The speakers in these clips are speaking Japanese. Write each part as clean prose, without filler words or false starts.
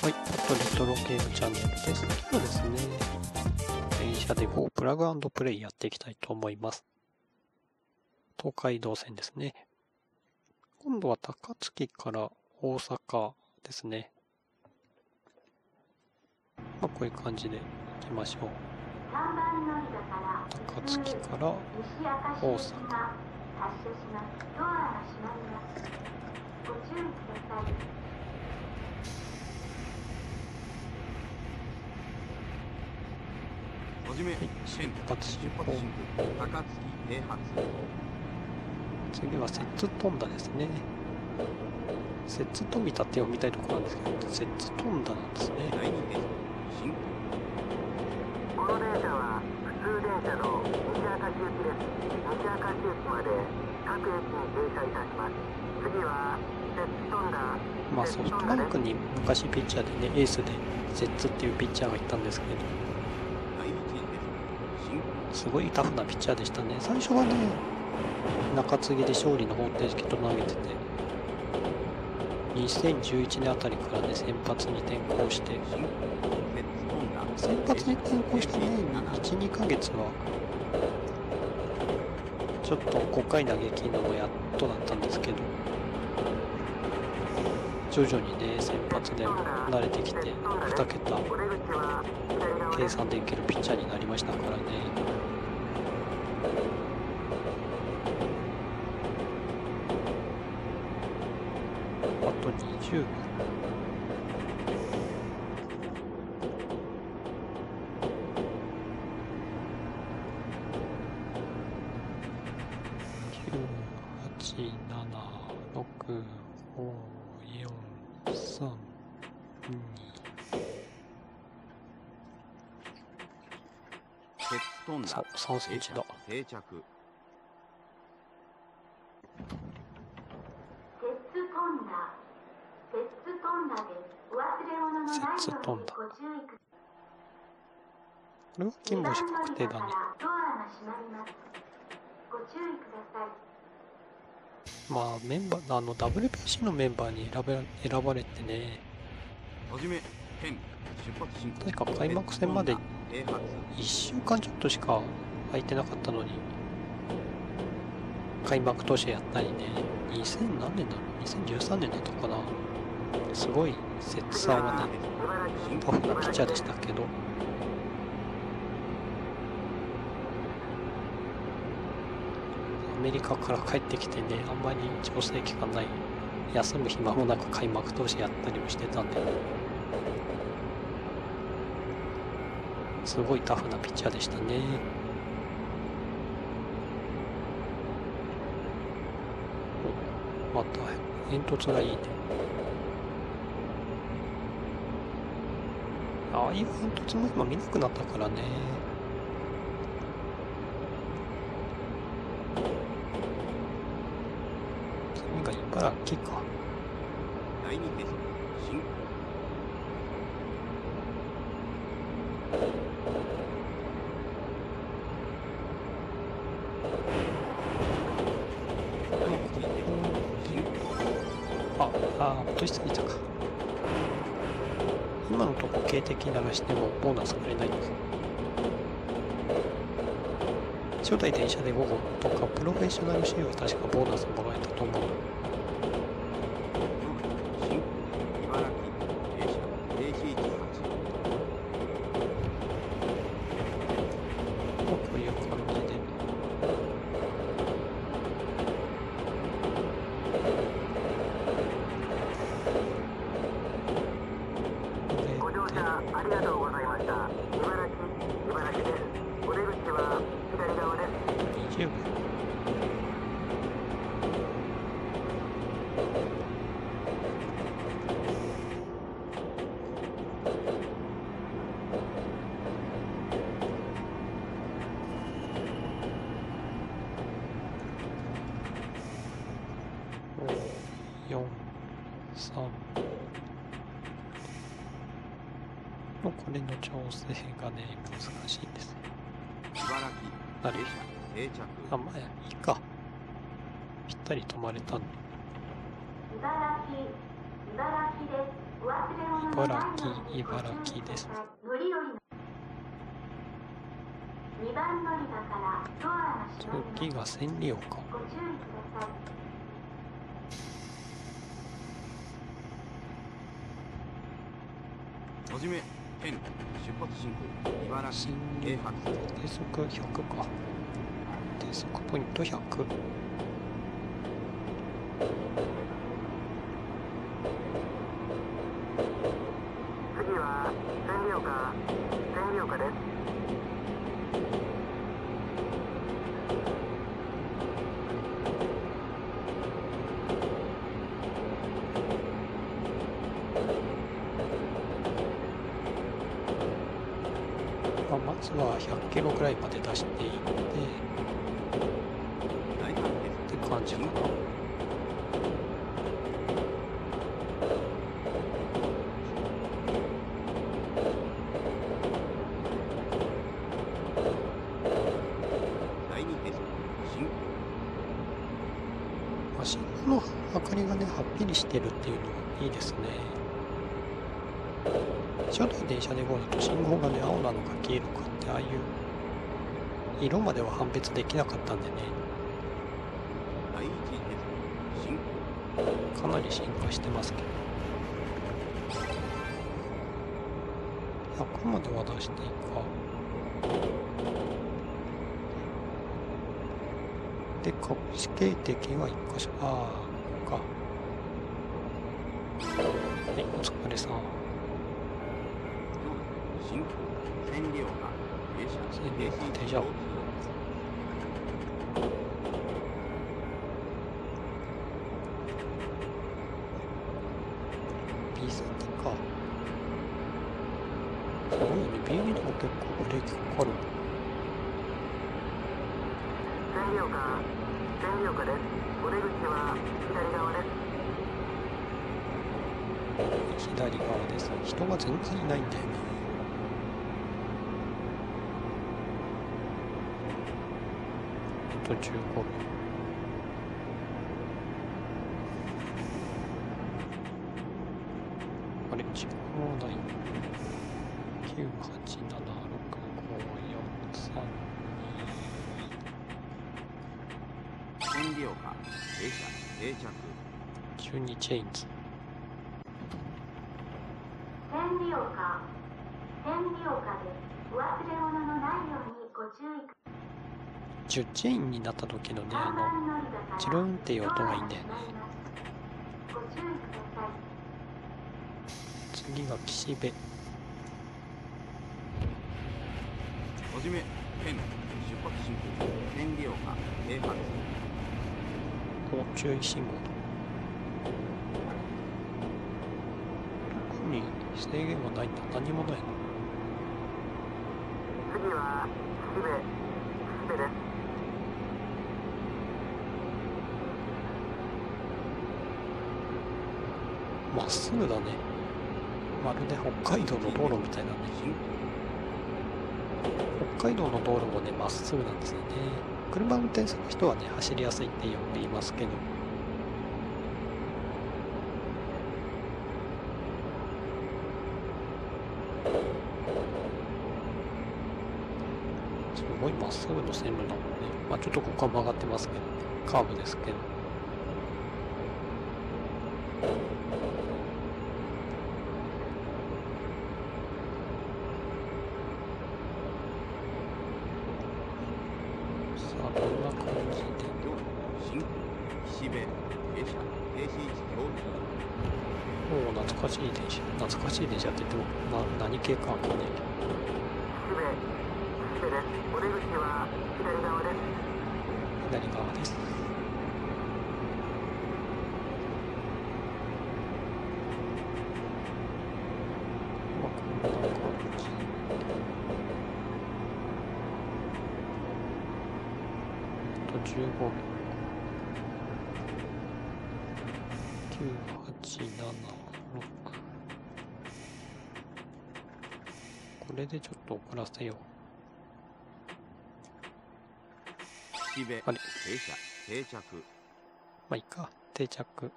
はい、あとレトロゲームチャンネルです。今ですね、電車でこうプラグ&プレイやっていきたいと思います。東海道線ですね。今度は高槻から大阪ですね。まあ、こういう感じで行きましょう。高槻から大阪。新発進高槻平発。次は摂津富田ですね。摂津富田って読みたいところなんですけど、摂津富田なんですね。この電車は普通電車の西明石行きです。西明石駅まで各駅に停車いたします。次は摂津富田。まあソフトバンクに昔ピッチャーでね、エースで摂津っていうピッチャーがいたんですけど。すごいタフなピッチャーでしたね。最初はね、中継ぎで勝利の方程式と投げてて、2011年あたりからね、先発に転向して、ね、1、2ヶ月は、ちょっと5回投げ切るのもやっとだったんですけど、徐々にね、先発でも慣れてきて、2桁計算できるピッチャーになりましたからね。20秒。9、8、7、6、5、4、3、2。3センチだ。定着。摂津富田。これは金星確定だね。まあメンバーWBC のメンバーに選ばれてね、確か開幕戦まで1週間ちょっとしか空いてなかったのに、開幕投手やったりね、2000何年だろう、2013年だったかな。すごい摂津さんはね、タフなピッチャーでしたけど、アメリカから帰ってきてね、あんまり調整期間ない、休む暇もなく開幕投手やったりもしてたんで、すごいタフなピッチャーでしたね。また煙突がいいね。ああいう煙突も今見なくなったからね。君が茨城か。ああ、落としすぎたか。今のとこ警笛鳴らしてもボーナスくれないんです。初代電車で午後とかプロフェッショナル仕様は確かボーナスもらえたと思う。これの調整がね、難しいんです。あれ？あ、まあ、いいか。ぴったり止まれた。茨城です。お忘れ物茨城、茨城です。次が千里丘。はじめ、変、出発進行、茨城、京阪。低速100か。低速ポイント100。100キロくらいまで出していってって感じかな。マシンの明かりがねはっきりしてるっていうのがいいですね。初代電車で号に都心の方がね青なのか黄色かってああいう色までは判別できなかったんでね、かなり進化してますけど、100までは出していいか。で格子形的は1箇所、ああか、はいお疲れさん。停車。B 先か。すごいね、B2 でも結構ブレーキかかる。千里丘です。お出口は左側です。左側です。人が全然いないんだよね。15分。あれ、時間はない。9876543。千里丘停車停着。12チェインズ。千里丘、千里丘です。お忘れ物のないようにご注意ください。10チェインになった時のね、チルンっていう音がいいんだよね。次が岸辺。はじめ、県出発進行、千里丘停発。こう注意信号。特に制限はないんだ。何もない。次は岸辺、岸辺です。まっすぐだね。まるで北海道の道路みたいだね。北海道の道路もね、まっすぐなんですよね。車運転する人はね、走りやすいってよく言いますけど。すごいまっすぐの線路なのね。まあちょっとここは曲がってますけど、ね、カーブですけど。これでちょっと遅らせよう。あれ停車、まあいいか、定着。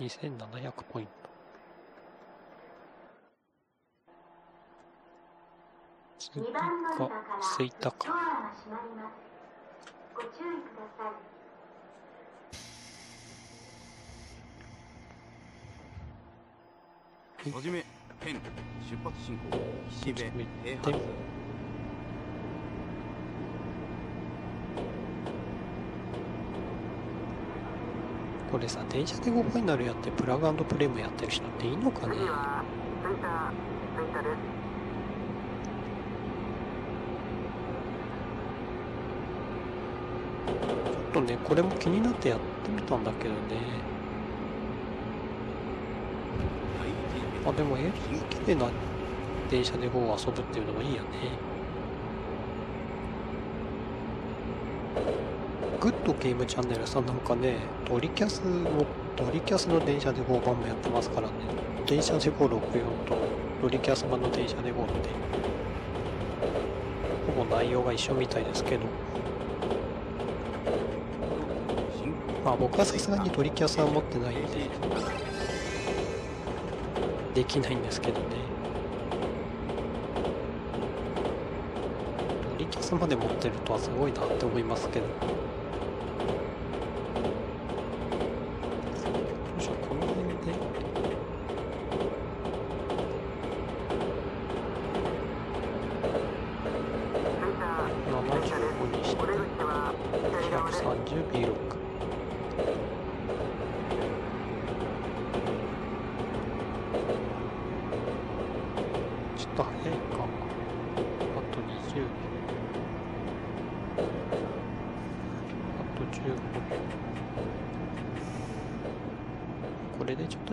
2700ポイント。次が吹田か。はじめ、ペン、出発進行、岸辺、平発。これさ、電車で5ファイナルやってプラグ&プレーもやってる人っていいのかね。ちょっとね、これも気になってやってみたんだけどね。あ、でも綺麗な電車でこう遊ぶっていうのもいいよね。グッドゲームチャンネルさんなんかね、ドリキャスの電車でこう版もやってますからね。電車でこう64とドリキャス版の電車でこうってほぼ内容が一緒みたいですけど、まあ僕はさすがにドリキャスは持ってないんでできないんですけどね。ドリキャスまで持ってるとはすごいなって思いますけど。この辺で75にして230 B6。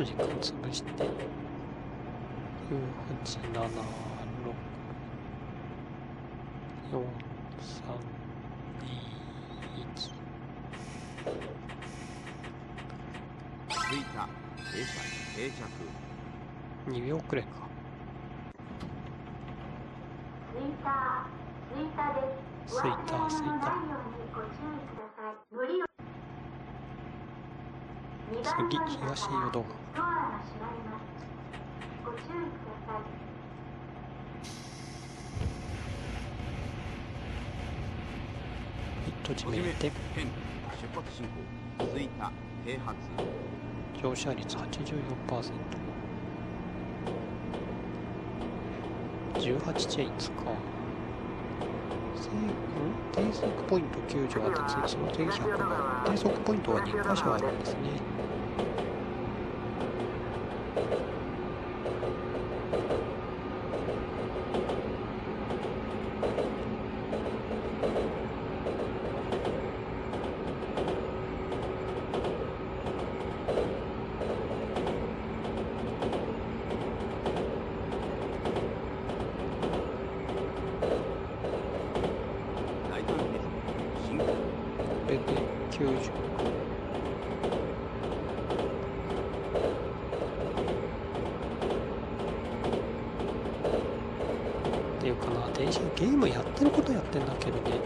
時間潰して、987643213。着いた。停車。2秒くらいか。着いた。次、東淀川。閉じめて。乗車率 84%。18チェイン使う。低速ポイント98で、その次100。低速ポイントは2カ所あるんですね。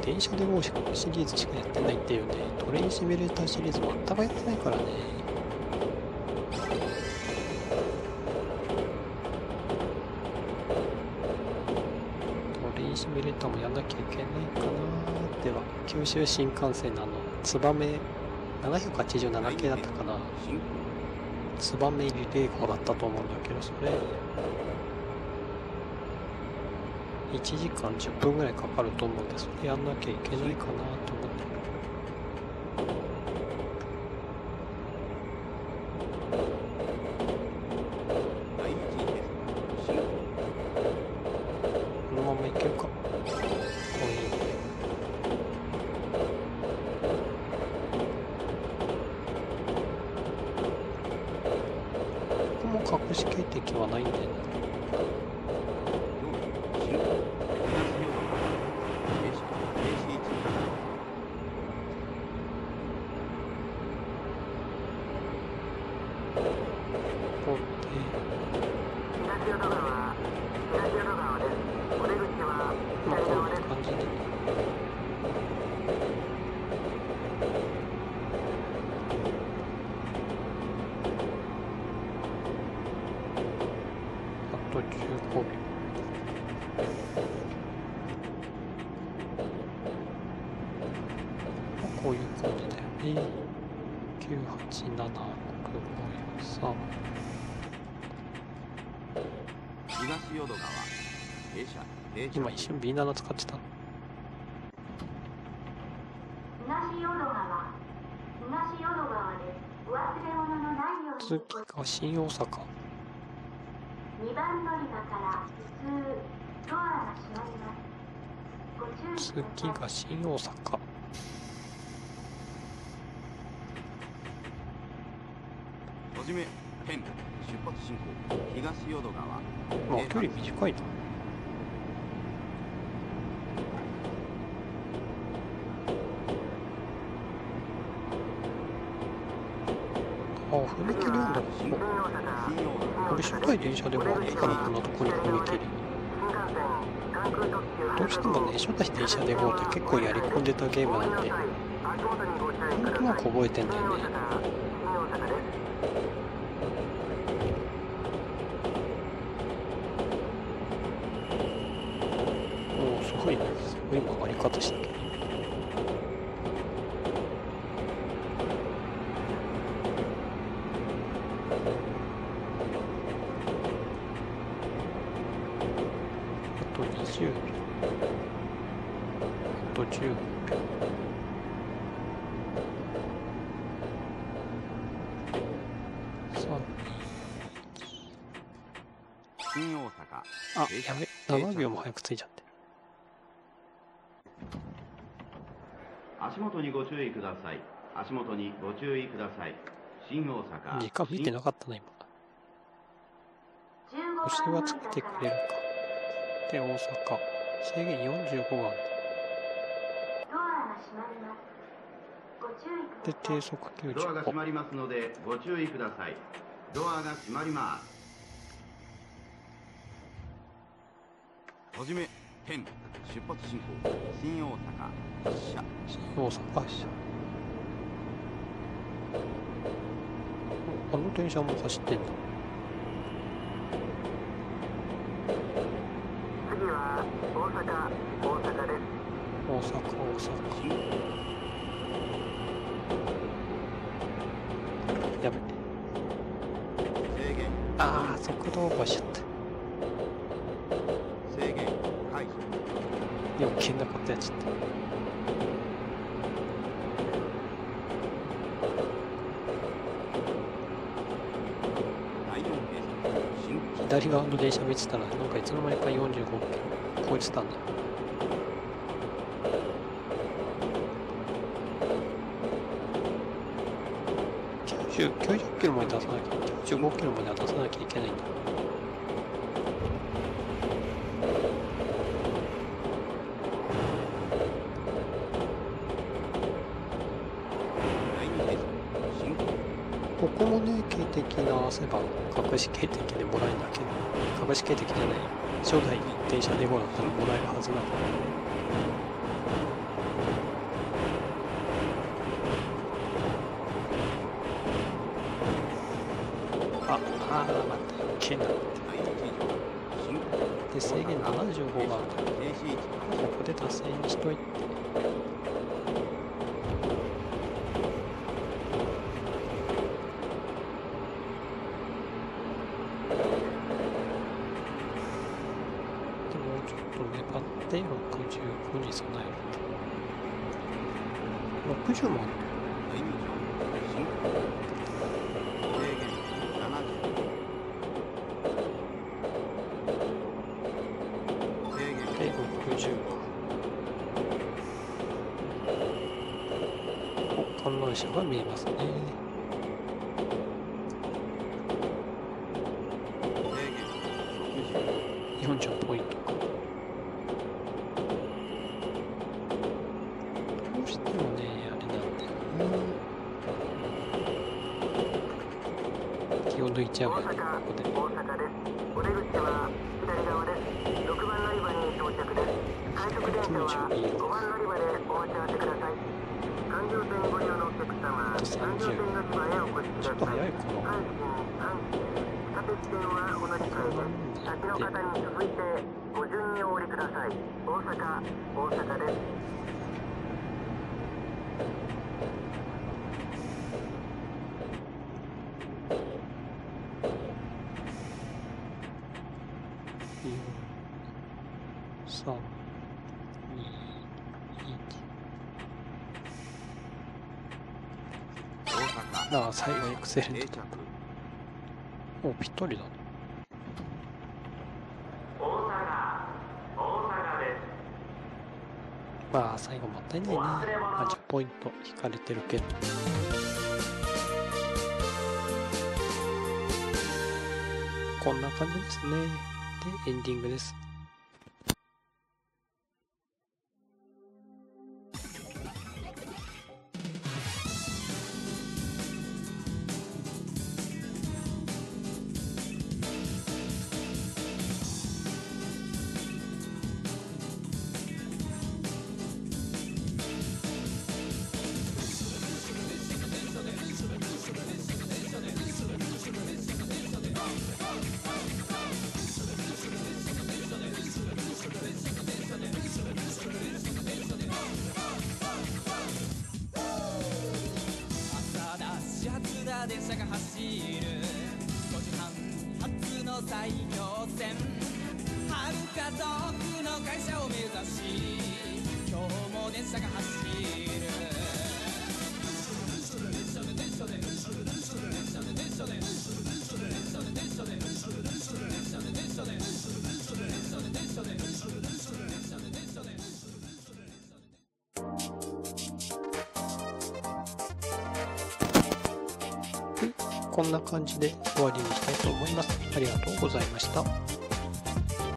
電車でもシリーズしかやってないっていうね。トレインシミュレーターシリーズ全くやってないからね。トレインシミュレーターもやんなきゃいけないかな。では九州新幹線の燕787系だったかな、燕リレー号だったと思うんだけど、それ1時間10分ぐらいかかると思うんで、それやんなきゃいけないかなと思って。途中攻撃。こういうことだよね。9876543。東淀川停車。今一瞬 B7 使ってた。続きが新大阪。次が新大阪。はじめ、変、出発進行、東淀川。まあ、距離短いな。あ、踏切なんだ。これ近い電車でもあるからこんなとこに踏切。どうしてもね、初代電車でもって結構やり込んでたゲームなんで、なんとなく覚えてんだよね。おお、すごいね。すごい曲がり方したけど。あ、やべ、7秒も早く着いちゃって。足元にご注意ください。足元にご注意ください。新大阪。時間見てなかったな、今。星はつけてくれるか。で、大阪。制限45がある。で、低速90歩。ドアが閉まりますので、ご注意ください。ドアが閉まります。はじめ、変、出発進行、新大阪、発車。新大阪、発車。あの電車も走ってんだ。次は、大阪です。大阪。やべ。制限。ああ、速度オーバーしちゃった。余計なことやっちゃった。左側の電車見てたら、なんかいつの間にか45分超えてたんだ。90キロまで出さなきゃ、95キロまでは出さなきゃいけないんだ。ここもね、警笛鳴らせば隠し警笛でもらえるんだけど、隠し警笛じゃない、初代電車でもらったらもらえるはずなの。あ、あー、また余計なって。で、制限75があるので、ここで達成にしといて。60もある。観覧車が見えますね。40ポイントか。どうしてもね、気を抜いちゃうよね、ここで。ちょっと早いかな。先の方に続いてご順にお降りください。大阪です。ああ、最後エクセレントだった。もうぴったりだね。まあ最後もったいないな。まあ10ポイント引かれてるけど。こんな感じですね。でエンディングです。こんな感じで終わりにしたいと思います。ありがとうございました。